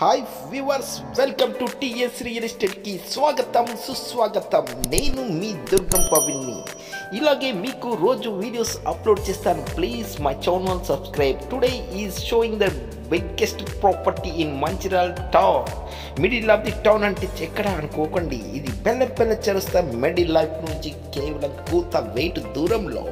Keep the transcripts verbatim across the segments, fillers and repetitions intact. Hi viewers, welcome to T S real ఎస్టేట్కి స్వాగతం సుస్వాగతం. నేను మీ దుర్గం పవిని. ఇలాగే మీకు రోజు వీడియోస్ అప్లోడ్ చేస్తాను. Please my channel subscribe. Today is showing the biggest property in Mancherial town, middle of the town. అంటే ఎక్కడ అనుకోకండి, ఇది బెల్లెపల్లె చరస్తా మిడిల్ లైఫ్ నుంచి కేవలం కూత వెయిట్ దూరంలో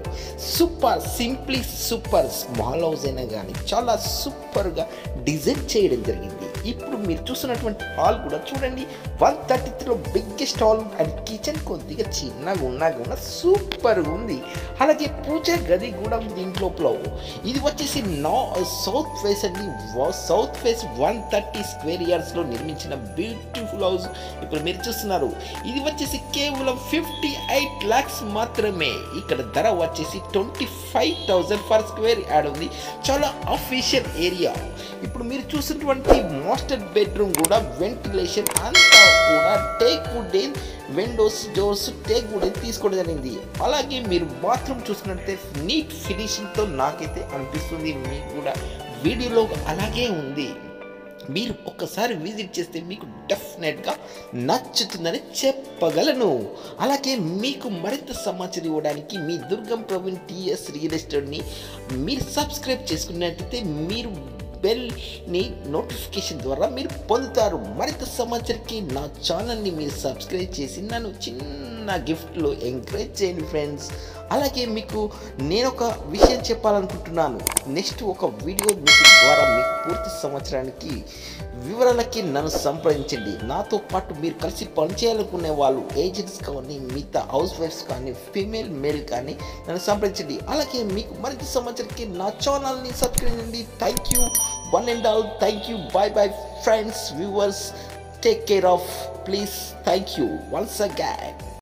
super simply super small house అయినా కానీ చాలా సూపర్గా డిజైన్ చేయడం జరిగింది. ఇప్పుడు మీరు చూస్తున్నటువంటి హాల్ కూడా చూడండి, వన్ థర్టీ త్రీలో బిగ్గెస్ట్ హాల్ అండ్ కిచెన్ కొద్దిగా చిన్నగా ఉన్నా కూడా సూపర్గా ఉంది. అలాగే పూజ గది కూడా దీంట్ లోపల. ఇది వచ్చేసి నా సౌత్ ఫేస్ అండి, south face one thirty square ఇయర్స్లో నిర్మించిన బ్యూటిఫుల్ హౌస్ ఇప్పుడు మీరు చూస్తున్నారు. ఇది వచ్చేసి కేవలం ఫిఫ్టీ ఎయిట్ ల్యాక్స్ మాత్రమే. ఇక్కడ ధర వచ్చేసి twenty five thousand per square yard ఉంది. చాలా అఫీషియల్ ఏరియా. ఇప్పుడు మీరు చూసినటువంటి మాస్టర్ బెడ్రూమ్ కూడా వెంటిలేషన్ అంతా కూడా teak wood in windows doors teak wood in తీసుకోవడం జరిగింది. అలాగే మీరు బాత్రూమ్ చూసినట్లయితే నీట్ ఫినిషింగ్తో నాకైతే అనిపిస్తుంది, మీకు కూడా వీడియోలో అలాగే ఉంది. మీరు ఒక్కసారి విజిట్ చేస్తే మీకు డెఫినెట్గా నచ్చుతుందని చెప్పగలను. అలాగే మీకు మరింత సమాచారం ఇవ్వడానికి మీ దుర్గం ప్రవీణ్ టీఎస్ రియల్ ఎస్టేట్ని మీరు సబ్స్క్రైబ్ చేసుకున్నట్లయితే మీరు బెల్ని నోటిఫికేషన్ ద్వారా మీరు పొందుతారు. మరింత సమాచారానికి నా ఛానల్ని మీరు సబ్స్క్రైబ్ చేసి నన్ను చిన్న గిఫ్ట్లు ఎంకరేజ్ చేయండి ఫ్రెండ్స్. అలాగే మీకు నేను ఒక విషయం చెప్పాలనుకుంటున్నాను. నెక్స్ట్ ఒక వీడియో మీకు ద్వారా మీకు పూర్తి సంవత్సరానికి వివరాలకి నన్ను సంప్రదించండి. నాతో పాటు మీరు కలిసి పనిచేయాలనుకునే వాళ్ళు ఏజెంట్స్ కానీ మిగతా హౌస్ వైఫ్స్ కానీ ఫీమేల్ మేల్ కానీ నన్ను సంప్రదించండి. అలాగే మీకు మరింత సంవత్సరానికి నా ఛానల్ని సబ్స్క్రైబ్ చేయండి. Thank you one and all. Thank you. Bye bye friends, viewers, take care of please. Thank you once again.